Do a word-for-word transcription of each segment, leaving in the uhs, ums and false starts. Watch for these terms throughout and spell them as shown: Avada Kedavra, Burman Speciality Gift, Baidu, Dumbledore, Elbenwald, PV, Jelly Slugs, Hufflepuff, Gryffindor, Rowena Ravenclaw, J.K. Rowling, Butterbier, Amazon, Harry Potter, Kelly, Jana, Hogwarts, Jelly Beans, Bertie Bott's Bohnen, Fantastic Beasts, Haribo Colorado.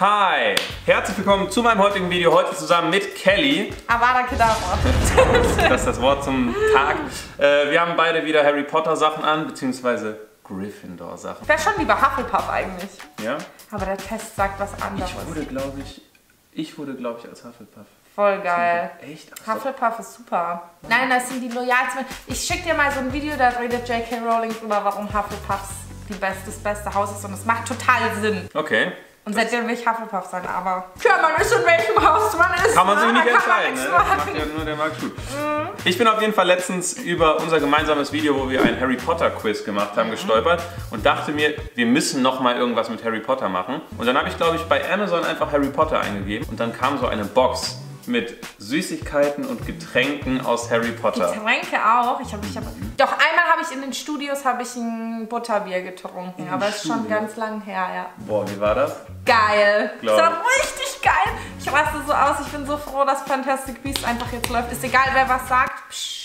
Hi! Herzlich willkommen zu meinem heutigen Video, heute zusammen mit Kelly. Avada Kedavra. Das ist das Wort zum Tag. Äh, wir haben beide wieder Harry Potter Sachen an, beziehungsweise Gryffindor Sachen. Ich wäre schon lieber Hufflepuff eigentlich. Ja? Aber der Test sagt was anderes. Ich wurde, glaube ich, ich wurde, glaube ich, als Hufflepuff. Voll geil. Echt? Ach, Hufflepuff ist super. Nein, das sind die loyalsten. Ich schicke dir mal so ein Video, da redet J K Rowling drüber, warum Hufflepuffs die beste, das beste Haus ist und es macht total Sinn. Okay. Und seitdem will ich Hufflepuff sein, aber ja, man ist in welchem Haus man ist. Kann man sich nicht entscheiden, ne? Das macht ja nur der Markt gut. Mhm. Ich bin auf jeden Fall letztens über unser gemeinsames Video, wo wir ein Harry Potter Quiz gemacht haben, mhm. gestolpert und dachte mir, wir müssen nochmal irgendwas mit Harry Potter machen. Und dann habe ich, glaube ich, bei Amazon einfach Harry Potter eingegeben und dann kam so eine Box mit Süßigkeiten und Getränken aus Harry Potter. Getränke auch. Ich hab, ich hab, doch einmal habe ich in den Studios habe ich ein Butterbier getrunken, aber das ist schon ganz lang her, ja. Boah, wie war das? Geil. Das war richtig geil. Ich raste so aus. Ich bin so froh, dass Fantastic Beasts einfach jetzt läuft. Ist egal, wer was sagt. Psch.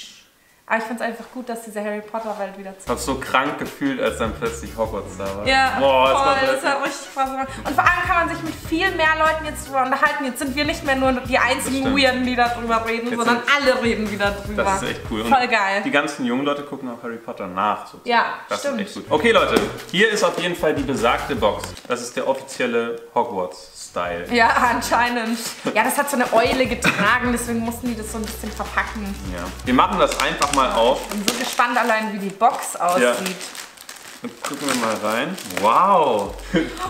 Aber ich finde es einfach gut, dass diese Harry Potter Welt wieder zurück. Ich habe so krank gefühlt, als dann plötzlich Hogwarts da war. Ja, boah, das, voll, war das hat richtig Spaß gemacht. Und vor allem kann man sich mit viel mehr Leuten jetzt drüber unterhalten. Jetzt sind wir nicht mehr nur die einzigen Weirden, die darüber reden, jetzt sondern alle reden wieder drüber. Das ist echt cool. Voll und geil. Die ganzen jungen Leute gucken auch Harry Potter nach. Sozusagen. Ja, das stimmt. Ist echt gut. Okay, Leute, hier ist auf jeden Fall die besagte Box. Das ist der offizielle Hogwarts-Style. Ja, anscheinend. Ja, das hat so eine Eule getragen, deswegen mussten die das so ein bisschen verpacken. Ja. Wir machen das einfach mal auf. Ich bin so gespannt allein, wie die Box aussieht. Ja. Jetzt gucken wir mal rein. Wow!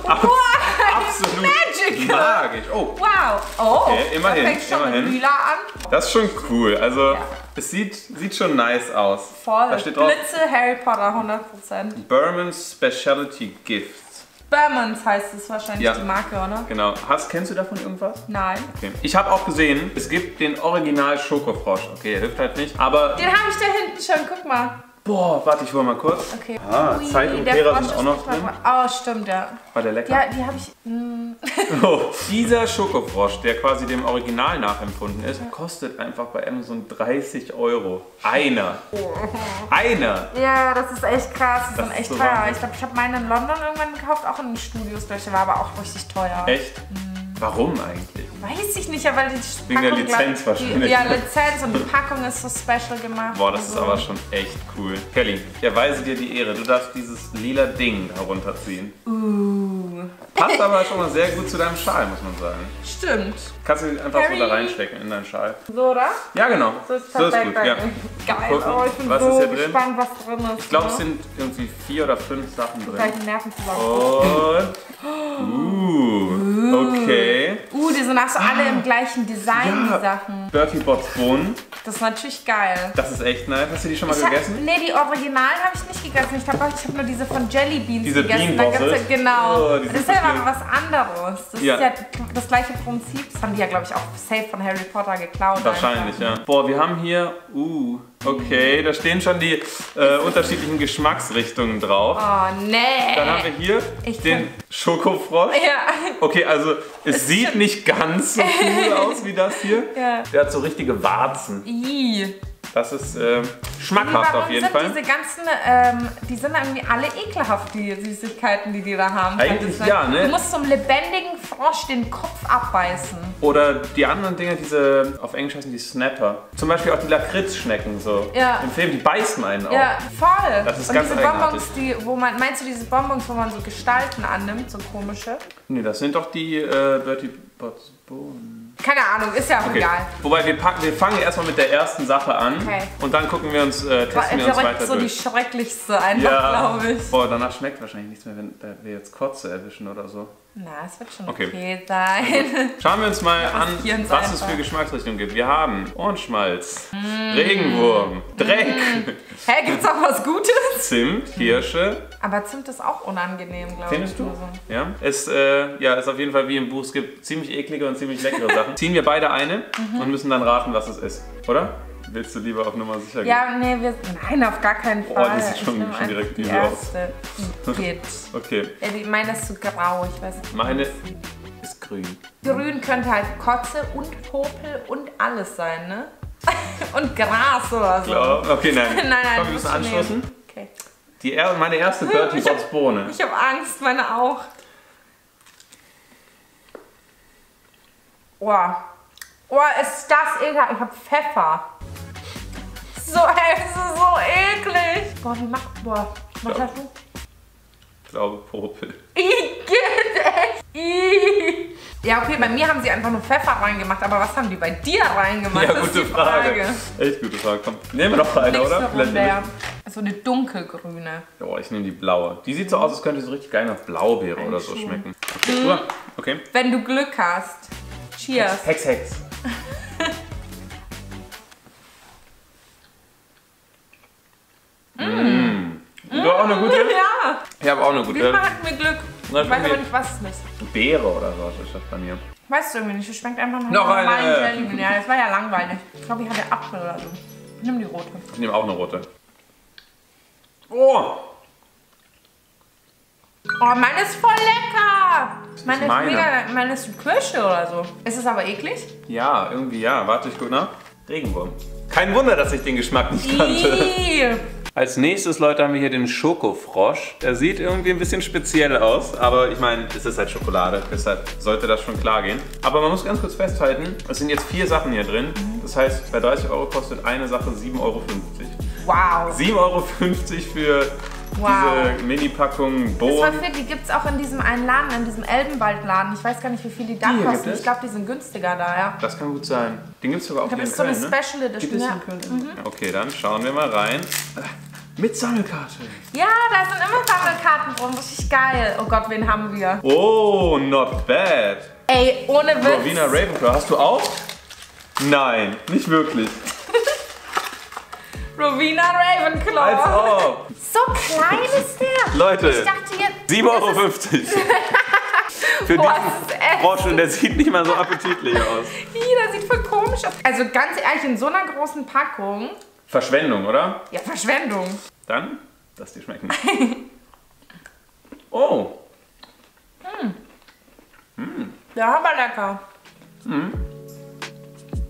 Oh, absolut magical. Magisch. Oh. Wow! Oh! Okay, immerhin. Da fängt schon immerhin. Mit Lila an. Das ist schon cool. Also, ja. Es sieht, sieht schon nice aus. Voll. Da steht drauf, Blitze Harry Potter, hundert Prozent. Burman Speciality Gift. Burmans heißt es wahrscheinlich, ja. Die Marke, oder? Genau. Hast, kennst du davon irgendwas? Nein. Okay. Ich habe auch gesehen, es gibt den Original Schokofrosch. Okay, der hilft halt nicht, aber... Den habe ich da hinten schon, guck mal. Boah, warte, ich hole mal kurz. Okay. Ah, Ui, Zeit und Lehrer sind auch noch drin. Oh, stimmt, ja. War der lecker? Ja, die habe ich... Mm. Oh, dieser Schokofrosch, der quasi dem Original nachempfunden ist, ja. Kostet einfach bei Amazon dreißig Euro. Einer. Oh. Einer. Ja, das ist echt krass. Die das sind echt so teuer. Wahnsinn. Ich glaube, ich habe meine in London irgendwann gekauft, auch in den Studios. Der war aber auch richtig teuer. Echt? Mhm. Warum eigentlich? Weiß ich nicht, ja, weil die Wegen Packung... Wegen der Lizenz wahrscheinlich. Ja, Lizenz und die Packung ist so special gemacht. Boah, das also. Ist aber schon echt cool. Kelly, ich erweise dir die Ehre. Du darfst dieses lila Ding herunterziehen. Uh. Passt aber schon mal sehr gut zu deinem Schal, muss man sagen. Stimmt. Kannst du einfach Harry. So da reinstecken in deinen Schal. So, oder? Ja, genau. So ist, so ist gut, ja. Geil, gucken, oh, ich bin was so gespannt, was drin ist. Ich glaube, es sind irgendwie vier oder fünf Sachen drin. Die Nerven zusammen. Und... Uh. Okay. Uh, die sind auch so alle ah. im gleichen Design, ja. Die Sachen. Bertie Bott's Bohnen. Das ist natürlich geil. Das ist echt nice. Hast du die schon mal ich gegessen? Hab, nee, die Originalen habe ich nicht gegessen. Ich glaube, ich habe nur diese von Jelly Beans diese gegessen. Diese Genau. Oh, die das ist ja aber was anderes. Das ja. ist ja das gleiche Prinzip. Das haben die ja, glaube ich, auch safe von Harry Potter geklaut. Wahrscheinlich, einfach. Ja. Boah, wir haben hier... Uh. Okay, da stehen schon die äh, unterschiedlichen Geschmacksrichtungen drauf. Oh, nee. Dann haben wir hier ich den Schokofrosch. Ja. Okay, also es, es sieht nicht ganz so cool aus wie das hier. Ja. Der hat so richtige Warzen. Ii. Das ist äh, schmackhaft auf jeden sind Fall. Diese ganzen, ähm, die sind irgendwie alle ekelhaft, die Süßigkeiten, die die da haben. Eigentlich ja, ne? Du musst so einem lebendigen Frosch den Kopf abbeißen. Oder die anderen Dinger, diese, auf Englisch heißen die Snapper. Zum Beispiel auch die Lakritzschnecken so. Ja. Im Film, die beißen einen auch. Ja, voll. Das ist und ganz diese Bonbons, die, wo man, meinst du diese Bonbons, wo man so Gestalten annimmt, so komische? Nee, das sind doch die äh, Bertie Bott's Bohnen. Keine Ahnung, ist ja auch okay. Egal. Wobei wir packen, wir fangen erstmal mit der ersten Sache an okay. Und dann gucken wir uns, äh, testen Boah, wir uns weiter so durch. Die schrecklichste einfach, ja. Glaube ich. Boah, danach schmeckt wahrscheinlich nichts mehr, wenn wir jetzt Kotze erwischen oder so. Na, es wird schon okay, okay sein. Also, schauen wir uns mal ja, an, uns was einfach. Es für Geschmacksrichtungen gibt. Wir haben Ohrenschmalz, mm. Regenwurm, Dreck. Mm. Hä, hey, gibt's auch was Gutes? Zimt, Kirsche. Aber Zimt ist auch unangenehm, glaube ich. Findest du? So. Ja, es äh, ja, ist auf jeden Fall wie im Buch. Es gibt ziemlich eklige und ziemlich leckere Sachen. Ziehen wir beide eine mhm. und müssen dann raten, was es ist, oder? Willst du lieber auf Nummer sicher gehen? Ja, nee, wir, nein, auf gar keinen Fall. Oh, die sieht schon, schon direkt die erste. Geht. Okay. Ja, die, meine ist zu grau, ich weiß nicht. Meine ist grün. Grün könnte halt Kotze und Popel und alles sein, ne? Und Gras oder so. Klar. Okay, nein. Nein, nein. Komm, wir müssen anstoßen. Okay. Die er, meine erste Bertie Bott's Bohne. Ich habe Angst, meine auch. Oh, oh, ist das ekelhaft. Ich habe Pfeffer. So, ey, das ist so eklig. Boah, wie macht, boah, was glaub, hast du? Ich glaube, Popel. Igitt, ja, okay, bei mir haben sie einfach nur Pfeffer reingemacht, aber was haben die bei dir reingemacht? Ja, das gute ist die Frage. Frage. Echt gute Frage. Komm, nehmen wir noch eine, oder? So eine dunkelgrüne. Oh, ich nehme die blaue. Die sieht so aus, als könnte so richtig geil nach Blaubeere ein oder so Schuh. schmecken. Okay. Mhm. Okay. Wenn du Glück hast. Cheers. Hex, Hex. Hex. mm. Du hast auch eine gute? Ja. Ich habe auch eine gute. Diesmal hatten wir Glück. Na, ich weiß aber nicht, was es ist. Beere oder so ist das bei mir. Weißt du irgendwie nicht, es schmeckt einfach nach noch normalen eine. Jelly Beans. Ja, das war ja langweilig. Ich glaube, ich hatte Apfel oder so. Ich nehme die rote. Ich nehme auch eine rote. Oh! Oh, meine ist voll lecker! Meine ist, meine. Ist mega, meine ist Kirsche oder so. Ist es aber eklig? Ja, irgendwie ja. Warte, ich guck nach. Regenwurm. Kein Wunder, dass ich den Geschmack nicht kannte. Iii. Als nächstes, Leute, haben wir hier den Schokofrosch. Der sieht irgendwie ein bisschen speziell aus, aber ich meine, es ist halt Schokolade, deshalb sollte das schon klar gehen. Aber man muss ganz kurz festhalten, es sind jetzt vier Sachen hier drin. Das heißt, bei dreißig Euro kostet eine Sache sieben Euro fünfzig. Wow. sieben Euro fünfzig für wow. diese Mini-Packung Bohnen. Das war für, die gibt es auch in diesem einen Laden, in diesem Elbenwald-Laden. Ich weiß gar nicht, wie viel die da die kosten. Ich glaube, die sind günstiger da, ja. Das kann gut sein. Den gibt es sogar auch hier in Köln, ne? Das ist so eine Special Edition, ja. Mhm. Okay, dann schauen wir mal rein. Mit Sammelkarte. Ja, da sind immer Sammelkarten drum. Richtig geil. Oh Gott, wen haben wir? Oh, not bad. Ey, ohne Witz. Rowena Ravenclaw, hast du auch? Nein, nicht wirklich. Rowena Ravenclaw. Als ob. So klein ist der. Leute, ich dachte jetzt sieben Euro fünfzig. Für boah, diesen Frosch und der sieht nicht mal so appetitlich aus. Ih, der sieht voll komisch aus. Also ganz ehrlich, in so einer großen Packung. Verschwendung, oder? Ja, Verschwendung. Dann, dass die schmecken. Oh. Mm. Mm. Ja, aber lecker. Mm.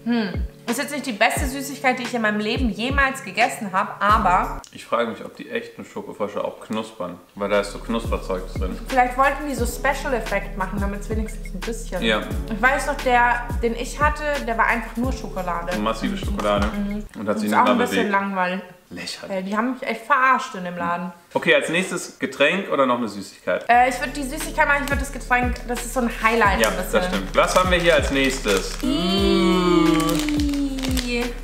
Hm. Ist jetzt nicht die beste Süßigkeit, die ich in meinem Leben jemals gegessen habe, aber... Ich frage mich, ob die echten Schokofrösche auch knuspern, weil da ist so Knusperzeug drin. Vielleicht wollten die so Special-Effekt machen, damit es wenigstens ein bisschen... Ja. Ich weiß noch, der, den ich hatte, der war einfach nur Schokolade. Massive Schokolade. Mhm. Und hat sich nicht mehr bewegt. Das ist auch ein bisschen langweilig. Lächerlich. Äh, die haben mich echt verarscht in dem Laden. Okay, als nächstes Getränk oder noch eine Süßigkeit? Äh, ich würde die Süßigkeit machen, ich würde das Getränk, das ist so ein Highlight. Ja, ein das stimmt. Was haben wir hier als nächstes? Mmh.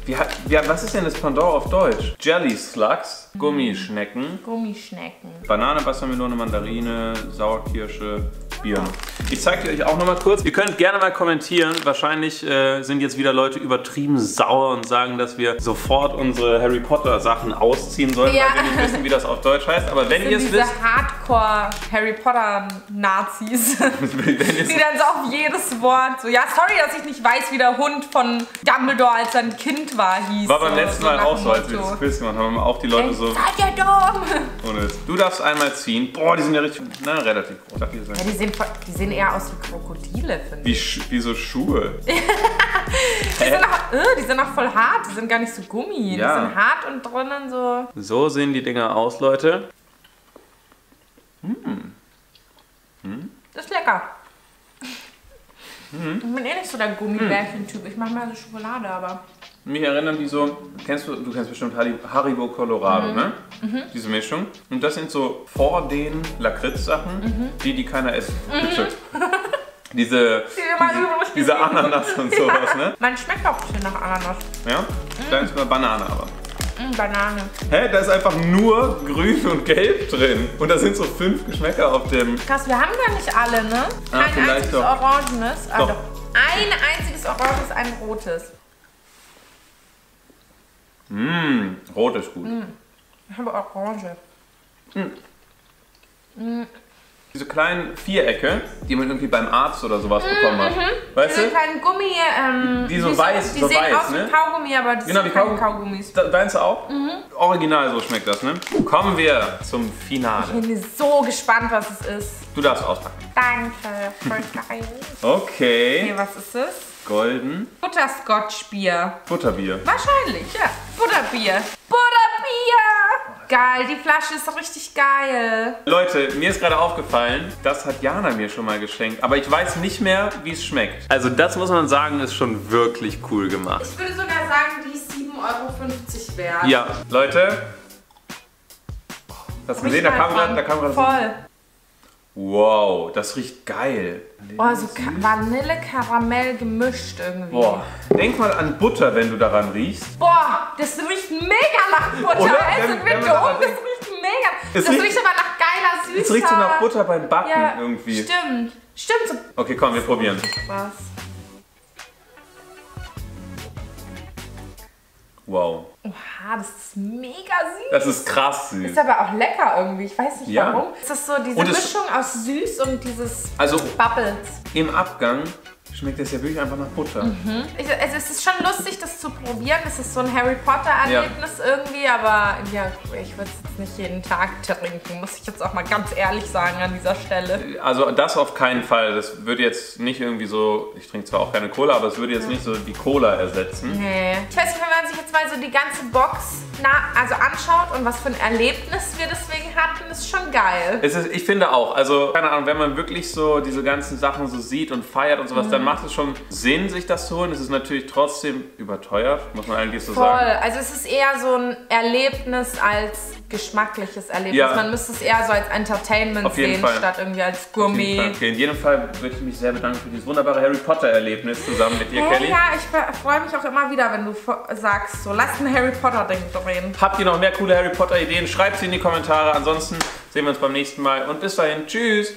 Wie hat, wie hat, was ist denn das Pendant auf Deutsch? Jelly Slugs, Gummischnecken. Gummischnecken. Banane, Wassermelone, Mandarine, Sauerkirsche, Birne. Ich zeige euch auch nochmal kurz. Ihr könnt gerne mal kommentieren. Wahrscheinlich äh, sind jetzt wieder Leute übertrieben sauer und sagen, dass wir sofort unsere Harry Potter Sachen ausziehen sollen, ja. weil wir nicht wissen, wie das auf Deutsch heißt. Aber wenn ihr es wisst... Hardcore Harry Potter Nazis, die dann so auf jedes Wort so, ja sorry, dass ich nicht weiß, wie der Hund von Dumbledore als sein Kind war, hieß. War beim letzten so Mal auch so, als wir das Quiz gemacht haben, auch die Leute Ey, so... Seid ihr dumm! Du darfst einmal ziehen. Boah, die sind ja richtig, na, relativ groß. Darf ich das sagen? Ja, die sehen, die sehen eher aus wie Krokodile, finde wie, ich. Wie so Schuhe. die, sind auch, äh, die sind auch voll hart, die sind gar nicht so Gummi. Ja. Die sind hart und drinnen so... So sehen die Dinger aus, Leute. Hm. Hm. Das ist lecker. Hm. Ich bin eh nicht so der Gummibärchen-Typ. Ich mache mehr so Schokolade, aber... Mich erinnern die so, kennst du, du kennst bestimmt Haribo Colorado, mhm. ne? Mhm. Diese Mischung. Und das sind so vor den Lakritz-Sachen, mhm. die, die keiner isst. Mhm. Diese, diese, diese Ananas und sowas, ja. ne? Man schmeckt auch ein bisschen nach Ananas. Ja? Mhm. Da ist mal Banane aber. Mhm, Banane. Hä? Da ist einfach nur grün und gelb drin. Und da sind so fünf Geschmäcker auf dem... Krass, wir haben gar nicht alle, ne? Kein Ach, einziges doch. Orangenes. Doch. Ah, doch. Ein einziges Oranges, ein rotes. Mmh, rot ist gut. Mmh. Ich habe Orange. Mmh. Mmh. Diese kleinen Vierecke, die man irgendwie beim Arzt oder sowas mmh, bekommen hat. Mm. Weißt Diese du? kleinen Gummi, ähm, die so die weiß, so, die so sehen weiß, aus ne? wie Kaugummi, aber das genau, sind keine Kaugummis. Da, meinst du auch? Mhm. Original, so schmeckt das, ne? Kommen wir zum Finale. Ich bin so gespannt, was es ist. Du darfst auspacken. Danke, voll geil. Okay. Hier, was ist es? Golden. Butterscotch-Bier. Butterbier. Wahrscheinlich, ja. Butterbier. Butterbier! geil. Die Flasche ist doch richtig geil. Leute, mir ist gerade aufgefallen, das hat Jana mir schon mal geschenkt. Aber ich weiß nicht mehr, wie es schmeckt. Also das muss man sagen, ist schon wirklich cool gemacht. Ich würde sogar sagen, die ist sieben Euro fünfzig wert. Ja, Leute. Hast du gesehen? Da kam gerade voll. Wow, das riecht geil. Oh, so Vanille-Karamell gemischt irgendwie. Boah, denk mal an Butter, wenn du daran riechst. Boah, das riecht mega nach Butter. Oder? Also wenn, wenn wir um, das riecht mega. Das riecht, riecht aber nach geiler Süße. Es riecht so nach Butter beim Backen ja, irgendwie. Stimmt, stimmt. Okay, komm, wir probieren. Was? Wow. Oha, das ist mega süß. Das ist krass süß. Ist aber auch lecker irgendwie, ich weiß nicht ja. warum. Es ist so diese Mischung aus süß und dieses also Bubbles. Im Abgang schmeckt das ja wirklich einfach nach Butter. Mhm. Ich, also es ist schon lustig, das zu probieren. Es ist so ein Harry Potter Erlebnis ja. irgendwie, aber ja, ich würde es jetzt nicht jeden Tag trinken, muss ich jetzt auch mal ganz ehrlich sagen an dieser Stelle. Also das auf keinen Fall. Das würde jetzt nicht irgendwie so, ich trinke zwar auch keine Cola, aber es würde jetzt ja. nicht so die Cola ersetzen. Nee. Ich weiß nicht, wenn man sich jetzt mal so die ganze Box na, also anschaut und was für ein Erlebnis wir deswegen hatten, ist schon geil. Es ist, ich finde auch, also keine Ahnung, wenn man wirklich so diese ganzen Sachen so sieht und feiert und sowas, mhm. dann macht es schon Sinn, sich das zu holen. Es ist natürlich trotzdem überteuert, muss man eigentlich so Voll. sagen. Voll. Also es ist eher so ein Erlebnis als geschmackliches Erlebnis. Ja. Man müsste es eher so als Entertainment sehen, Fall. statt irgendwie als Gourmet. Auf jeden Fall. In jedem Fall würde ich mich sehr bedanken für dieses wunderbare Harry Potter-Erlebnis zusammen mit dir, hey, Kelly. Ja, ich freue mich auch immer wieder, wenn du sagst, so lass ein Harry Potter-Ding drehen. Habt ihr noch mehr coole Harry Potter-Ideen? Schreibt sie in die Kommentare. Ansonsten sehen wir uns beim nächsten Mal und bis dahin. Tschüss!